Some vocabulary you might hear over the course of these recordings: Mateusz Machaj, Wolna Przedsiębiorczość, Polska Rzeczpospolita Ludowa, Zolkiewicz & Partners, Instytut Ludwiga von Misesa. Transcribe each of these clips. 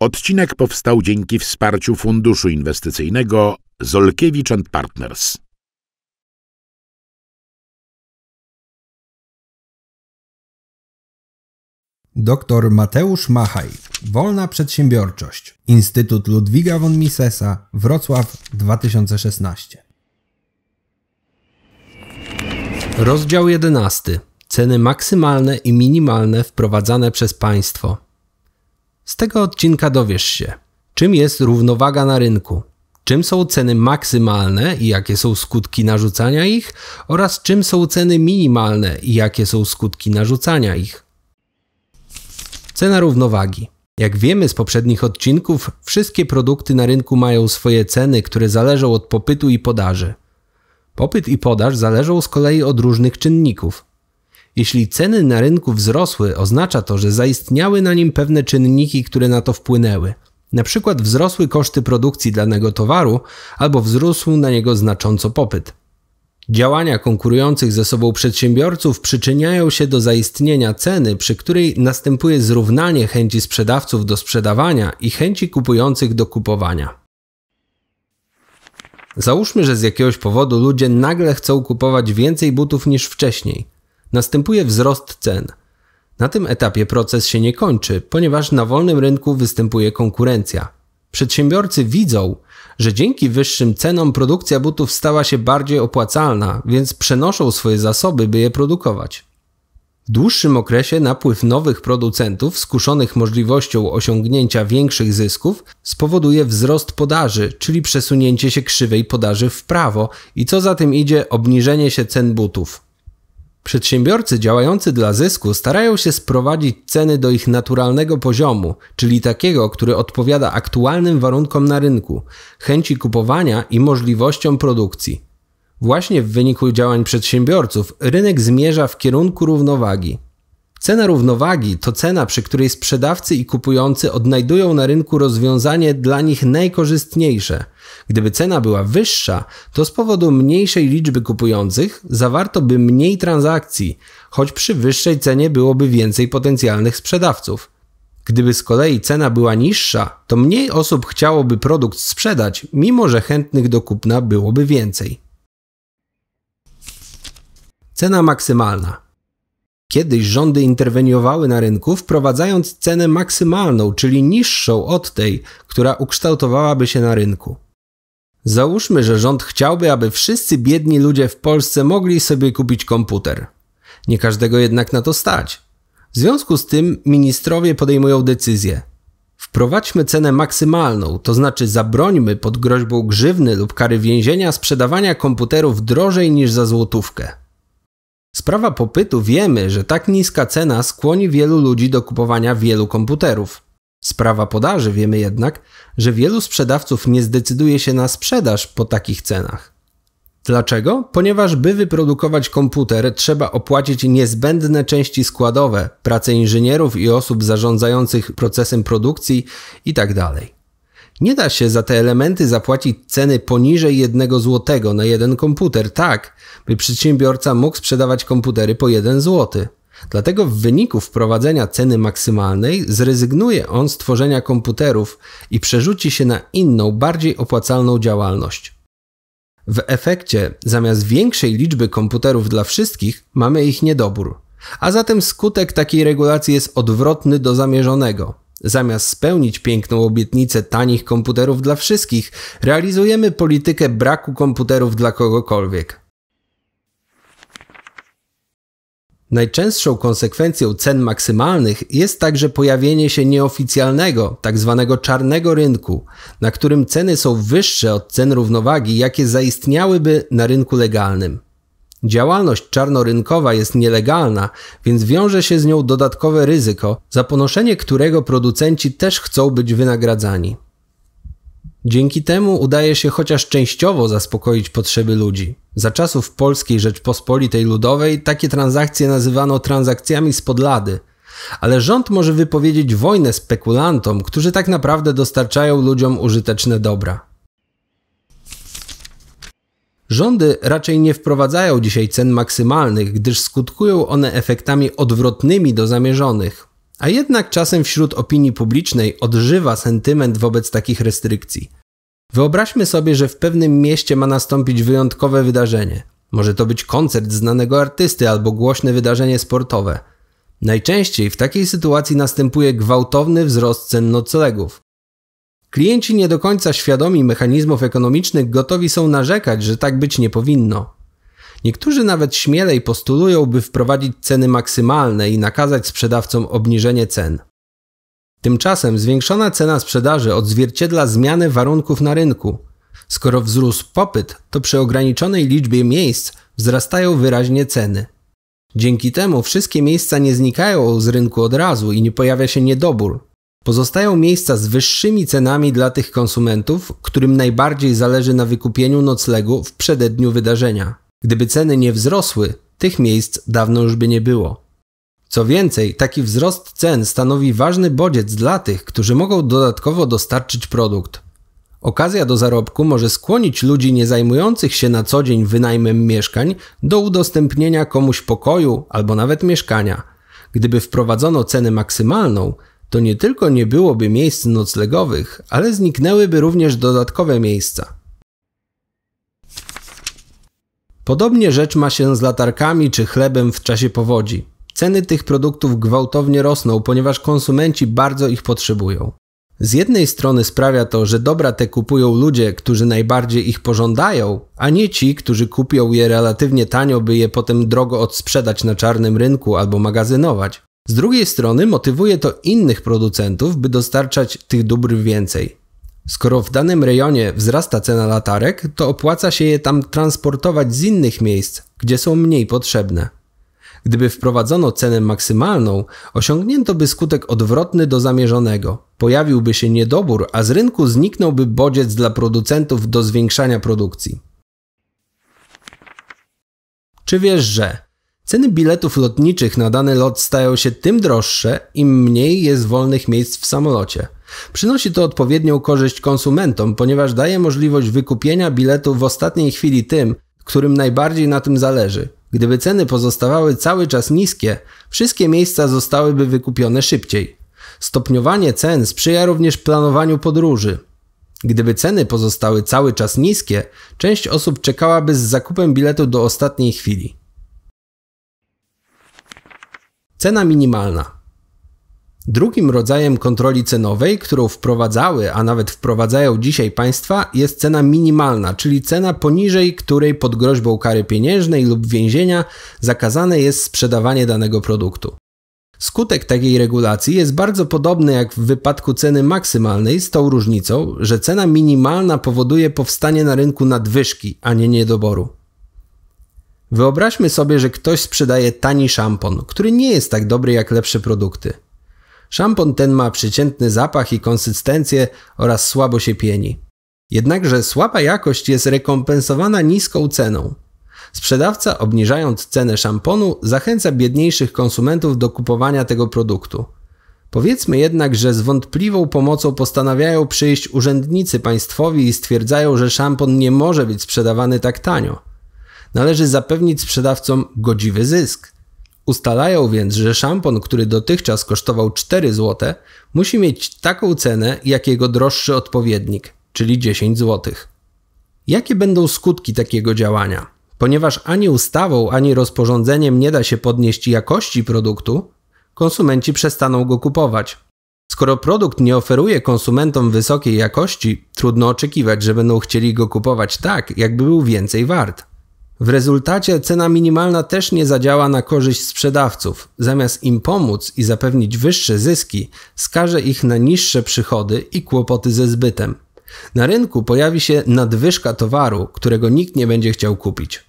Odcinek powstał dzięki wsparciu Funduszu Inwestycyjnego Zolkiewicz & Partners. Dr Mateusz Machaj, Wolna Przedsiębiorczość, Instytut Ludwiga von Misesa, Wrocław 2016. Rozdział 11. Ceny maksymalne i minimalne wprowadzane przez państwo. Z tego odcinka dowiesz się, czym jest równowaga na rynku, czym są ceny maksymalne i jakie są skutki narzucania ich oraz czym są ceny minimalne i jakie są skutki narzucania ich. Cena równowagi. Jak wiemy z poprzednich odcinków, wszystkie produkty na rynku mają swoje ceny, które zależą od popytu i podaży. Popyt i podaż zależą z kolei od różnych czynników. Jeśli ceny na rynku wzrosły, oznacza to, że zaistniały na nim pewne czynniki, które na to wpłynęły. Na przykład wzrosły koszty produkcji danego towaru albo wzrósł na niego znacząco popyt. Działania konkurujących ze sobą przedsiębiorców przyczyniają się do zaistnienia ceny, przy której następuje zrównanie chęci sprzedawców do sprzedawania i chęci kupujących do kupowania. Załóżmy, że z jakiegoś powodu ludzie nagle chcą kupować więcej butów niż wcześniej. Następuje wzrost cen. Na tym etapie proces się nie kończy, ponieważ na wolnym rynku występuje konkurencja. Przedsiębiorcy widzą, że dzięki wyższym cenom produkcja butów stała się bardziej opłacalna, więc przenoszą swoje zasoby, by je produkować. W dłuższym okresie napływ nowych producentów skuszonych możliwością osiągnięcia większych zysków spowoduje wzrost podaży, czyli przesunięcie się krzywej podaży w prawo i co za tym idzie obniżenie się cen butów. Przedsiębiorcy działający dla zysku starają się sprowadzić ceny do ich naturalnego poziomu, czyli takiego, który odpowiada aktualnym warunkom na rynku, chęci kupowania i możliwościom produkcji. Właśnie w wyniku działań przedsiębiorców rynek zmierza w kierunku równowagi. Cena równowagi to cena, przy której sprzedawcy i kupujący odnajdują na rynku rozwiązanie dla nich najkorzystniejsze. Gdyby cena była wyższa, to z powodu mniejszej liczby kupujących zawarto by mniej transakcji, choć przy wyższej cenie byłoby więcej potencjalnych sprzedawców. Gdyby z kolei cena była niższa, to mniej osób chciałoby produkt sprzedać, mimo że chętnych do kupna byłoby więcej. Cena maksymalna. Kiedyś rządy interweniowały na rynku, wprowadzając cenę maksymalną, czyli niższą od tej, która ukształtowałaby się na rynku. Załóżmy, że rząd chciałby, aby wszyscy biedni ludzie w Polsce mogli sobie kupić komputer. Nie każdego jednak na to stać. W związku z tym ministrowie podejmują decyzję. Wprowadźmy cenę maksymalną, to znaczy zabrońmy pod groźbą grzywny lub kary więzienia sprzedawania komputerów drożej niż za złotówkę. Sprawa popytu wiemy, że tak niska cena skłoni wielu ludzi do kupowania wielu komputerów. Sprawa podaży wiemy jednak, że wielu sprzedawców nie zdecyduje się na sprzedaż po takich cenach. Dlaczego? Ponieważ by wyprodukować komputer, trzeba opłacić niezbędne części składowe, pracę inżynierów i osób zarządzających procesem produkcji itd. Nie da się za te elementy zapłacić ceny poniżej 1 zł na jeden komputer, tak by przedsiębiorca mógł sprzedawać komputery po 1 zł. Dlatego w wyniku wprowadzenia ceny maksymalnej zrezygnuje on z tworzenia komputerów i przerzuci się na inną, bardziej opłacalną działalność. W efekcie zamiast większej liczby komputerów dla wszystkich mamy ich niedobór, a zatem skutek takiej regulacji jest odwrotny do zamierzonego. Zamiast spełnić piękną obietnicę tanich komputerów dla wszystkich, realizujemy politykę braku komputerów dla kogokolwiek. Najczęstszą konsekwencją cen maksymalnych jest także pojawienie się nieoficjalnego, tzw. czarnego rynku, na którym ceny są wyższe od cen równowagi, jakie zaistniałyby na rynku legalnym. Działalność czarnorynkowa jest nielegalna, więc wiąże się z nią dodatkowe ryzyko, za ponoszenie którego producenci też chcą być wynagradzani. Dzięki temu udaje się chociaż częściowo zaspokoić potrzeby ludzi. Za czasów Polskiej Rzeczpospolitej Ludowej takie transakcje nazywano transakcjami spod lady, ale rząd może wypowiedzieć wojnę spekulantom, którzy tak naprawdę dostarczają ludziom użyteczne dobra. Rządy raczej nie wprowadzają dzisiaj cen maksymalnych, gdyż skutkują one efektami odwrotnymi do zamierzonych. A jednak czasem wśród opinii publicznej odżywa sentyment wobec takich restrykcji. Wyobraźmy sobie, że w pewnym mieście ma nastąpić wyjątkowe wydarzenie. Może to być koncert znanego artysty albo głośne wydarzenie sportowe. Najczęściej w takiej sytuacji następuje gwałtowny wzrost cen noclegów. Klienci nie do końca świadomi mechanizmów ekonomicznych gotowi są narzekać, że tak być nie powinno. Niektórzy nawet śmielej postulują, by wprowadzić ceny maksymalne i nakazać sprzedawcom obniżenie cen. Tymczasem zwiększona cena sprzedaży odzwierciedla zmianę warunków na rynku. Skoro wzrósł popyt, to przy ograniczonej liczbie miejsc wzrastają wyraźnie ceny. Dzięki temu wszystkie miejsca nie znikają z rynku od razu i nie pojawia się niedobór. Pozostają miejsca z wyższymi cenami dla tych konsumentów, którym najbardziej zależy na wykupieniu noclegu w przededniu wydarzenia. Gdyby ceny nie wzrosły, tych miejsc dawno już by nie było. Co więcej, taki wzrost cen stanowi ważny bodziec dla tych, którzy mogą dodatkowo dostarczyć produkt. Okazja do zarobku może skłonić ludzi nie zajmujących się na co dzień wynajmem mieszkań do udostępnienia komuś pokoju albo nawet mieszkania. Gdyby wprowadzono cenę maksymalną, to nie tylko nie byłoby miejsc noclegowych, ale zniknęłyby również dodatkowe miejsca. Podobnie rzecz ma się z latarkami czy chlebem w czasie powodzi. Ceny tych produktów gwałtownie rosną, ponieważ konsumenci bardzo ich potrzebują. Z jednej strony sprawia to, że dobra te kupują ludzie, którzy najbardziej ich pożądają, a nie ci, którzy kupią je relatywnie tanio, by je potem drogo odsprzedać na czarnym rynku albo magazynować. Z drugiej strony motywuje to innych producentów, by dostarczać tych dóbr więcej. Skoro w danym rejonie wzrasta cena latarek, to opłaca się je tam transportować z innych miejsc, gdzie są mniej potrzebne. Gdyby wprowadzono cenę maksymalną, osiągnięto by skutek odwrotny do zamierzonego. Pojawiłby się niedobór, a z rynku zniknąłby bodziec dla producentów do zwiększania produkcji. Czy wiesz, że ceny biletów lotniczych na dany lot stają się tym droższe, im mniej jest wolnych miejsc w samolocie? Przynosi to odpowiednią korzyść konsumentom, ponieważ daje możliwość wykupienia biletu w ostatniej chwili tym, którym najbardziej na tym zależy. Gdyby ceny pozostawały cały czas niskie, wszystkie miejsca zostałyby wykupione szybciej. Stopniowanie cen sprzyja również planowaniu podróży. Gdyby ceny pozostały cały czas niskie, część osób czekałaby z zakupem biletu do ostatniej chwili. Cena minimalna. Drugim rodzajem kontroli cenowej, którą wprowadzały, a nawet wprowadzają dzisiaj państwa, jest cena minimalna, czyli cena poniżej której pod groźbą kary pieniężnej lub więzienia zakazane jest sprzedawanie danego produktu. Skutek takiej regulacji jest bardzo podobny jak w wypadku ceny maksymalnej, z tą różnicą, że cena minimalna powoduje powstanie na rynku nadwyżki, a nie niedoboru. Wyobraźmy sobie, że ktoś sprzedaje tani szampon, który nie jest tak dobry jak lepsze produkty. Szampon ten ma przeciętny zapach i konsystencję oraz słabo się pieni. Jednakże słaba jakość jest rekompensowana niską ceną. Sprzedawca, obniżając cenę szamponu, zachęca biedniejszych konsumentów do kupowania tego produktu. Powiedzmy jednak, że z wątpliwą pomocą postanawiają przyjść urzędnicy państwowi i stwierdzają, że szampon nie może być sprzedawany tak tanio. Należy zapewnić sprzedawcom godziwy zysk. Ustalają więc, że szampon, który dotychczas kosztował 4 zł, musi mieć taką cenę, jak jego droższy odpowiednik, czyli 10 zł. Jakie będą skutki takiego działania? Ponieważ ani ustawą, ani rozporządzeniem nie da się podnieść jakości produktu, konsumenci przestaną go kupować. Skoro produkt nie oferuje konsumentom wysokiej jakości, trudno oczekiwać, że będą chcieli go kupować tak, jakby był więcej wart. W rezultacie cena minimalna też nie zadziała na korzyść sprzedawców. Zamiast im pomóc i zapewnić wyższe zyski, skaże ich na niższe przychody i kłopoty ze zbytem. Na rynku pojawi się nadwyżka towaru, którego nikt nie będzie chciał kupić.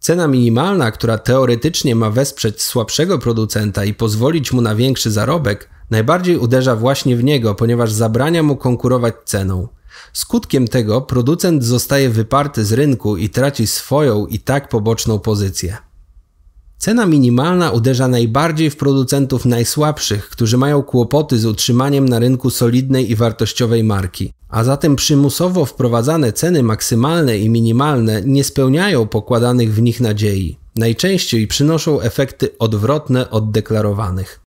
Cena minimalna, która teoretycznie ma wesprzeć słabszego producenta i pozwolić mu na większy zarobek, najbardziej uderza właśnie w niego, ponieważ zabrania mu konkurować ceną. Skutkiem tego producent zostaje wyparty z rynku i traci swoją i tak poboczną pozycję. Cena minimalna uderza najbardziej w producentów najsłabszych, którzy mają kłopoty z utrzymaniem na rynku solidnej i wartościowej marki, a zatem przymusowo wprowadzane ceny maksymalne i minimalne nie spełniają pokładanych w nich nadziei. Najczęściej przynoszą efekty odwrotne od deklarowanych.